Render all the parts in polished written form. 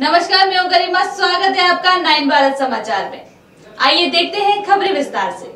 नमस्कार, मैं हूं गरिमा। स्वागत है आपका 9 भारत समाचार में। आइए देखते हैं खबरें विस्तार से।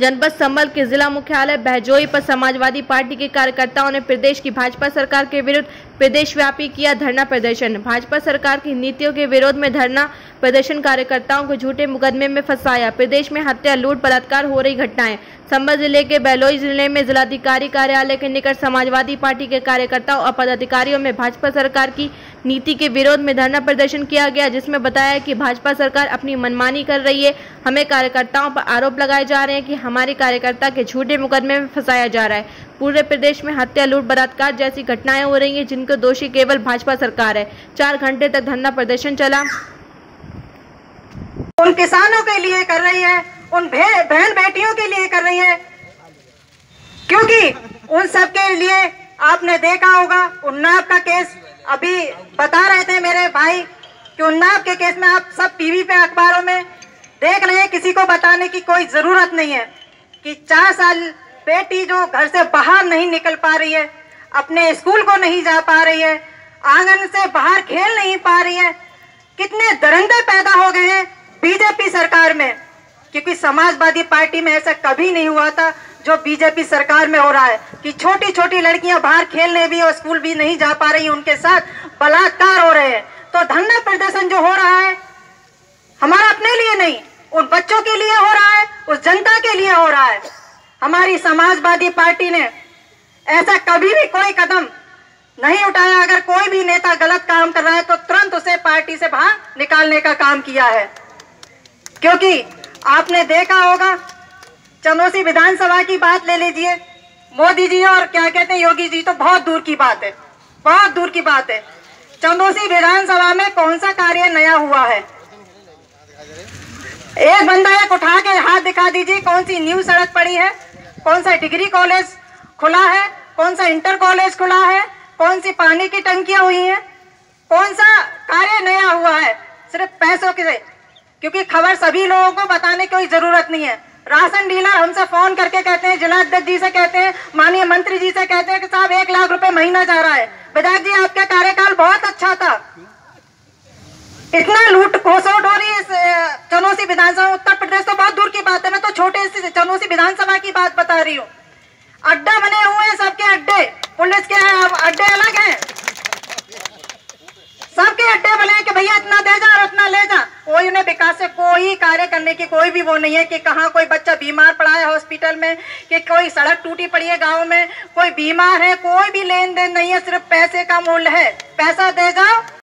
जनपद संभल के जिला मुख्यालय बहजोई पर समाजवादी पार्टी के कार्यकर्ताओं ने प्रदेश की भाजपा सरकार के विरुद्ध प्रदेशव्यापी किया धरना प्रदर्शन। भाजपा सरकार की नीतियों के विरोध में धरना प्रदर्शन कार्यकर्ताओं को झूठे मुकदमे में फंसाया। प्रदेश में हत्या, लूट, बलात्कार हो रही घटनाएं। संभल जिले के बहलोई जिले में जिलाधिकारी कार्यालय के निकट समाजवादी पार्टी के कार्यकर्ताओं और पदाधिकारियों में भाजपा सरकार की नीति के विरोध में धरना प्रदर्शन किया गया, जिसमें बताया कि भाजपा सरकार अपनी मनमानी कर रही है। हमें कार्यकर्ताओं पर आरोप लगाए जा रहे हैं कि हमारे कार्यकर्ता के झूठे मुकदमे में फंसाया जा रहा है। पूरे प्रदेश में हत्या, लूट, बलात्कार जैसी घटनाएं हो रही हैं, जिनको दोषी केवल भाजपा सरकार है। 4 घंटे तक धरना प्रदर्शन चला। उन किसानों के लिए कर रही है, उन बहन बेटियों के लिए कर रही है, क्योंकि उन सब के लिए आपने देखा होगा उन्नाव का केस। अभी बता रहे थे मेरे भाई कि उन्नाव के केस में आप सब टीवी पे, अखबारों में देख रहे हैं। किसी को बताने की कोई जरूरत नहीं है कि 4 साल बेटी जो घर से बाहर नहीं निकल पा रही है, अपने स्कूल को नहीं जा पा रही है, आंगन से बाहर खेल नहीं पा रही है। कितने दरिंदे पैदा हो गए हैं बीजेपी सरकार में, क्योंकि समाजवादी पार्टी में ऐसा कभी नहीं हुआ था जो बीजेपी सरकार में हो रहा है कि छोटी छोटी लड़कियां बाहर खेलने भी और स्कूल भी नहीं जा पा रही, उनके साथ बलात्कार हो रहे हैं। तो धरना प्रदर्शन जो हो रहा है हमारा अपने लिए नहीं, उन बच्चों के लिए हो रहा है, उस जनता के लिए हो रहा है। हमारी समाजवादी पार्टी ने ऐसा कभी भी कोई कदम नहीं उठाया। अगर कोई भी नेता गलत काम कर रहा है तो तुरंत उसे पार्टी से बाहर निकालने का काम किया है, क्योंकि आपने देखा होगा चंदौसी विधानसभा की बात ले लीजिए, मोदी जी और क्या कहते हैं योगी जी तो बहुत दूर की बात है, बहुत दूर की बात है। चंदौसी विधानसभा में कौन सा कार्य नया हुआ है? एक बंदा एक उठा के हाथ दिखा दीजिए, कौन सी न्यू सड़क पड़ी है, कौन सा डिग्री कॉलेज खुला है, कौन सा इंटर कॉलेज खुला है, कौन सी पानी की टंकियां हुई हैं, कौन सा कार्य नया हुआ है। सिर्फ पैसों के, क्योंकि खबर सभी लोगों को बताने की कोई जरूरत नहीं है। राशन डीलर हमसे फोन करके कहते हैं, जिलाध्यक्ष जी से कहते हैं, माननीय मंत्री जी से कहते हैं कि साहब 1 लाख रुपए महीना जा रहा है। विधायक जी आपका कार्यकाल बहुत अच्छा था। इतना लूट घोसोट हो रही है चनौसी विधानसभा। उत्तर प्रदेश तो बहुत दूर की बात है, मैं तो छोटे से चनौसी विधानसभा की बात बता रही हूँ। अड्डा बने हुए हैं, सबके अड्डे, पुलिस के अड्डे अलग हैं, सबके अड्डे बने हैं कि भैया इतना दे जा और इतना ले जा। कोई उन्हें विकास से कोई कार्य करने की कोई भी वो नहीं है कि कहाँ कोई बच्चा बीमार पड़ा है हॉस्पिटल में, कि कोई सड़क टूटी पड़ी है गाँव में, कोई बीमार है, कोई भी लेन देन नहीं है। सिर्फ पैसे का मूल्य है, पैसा दे जाओ।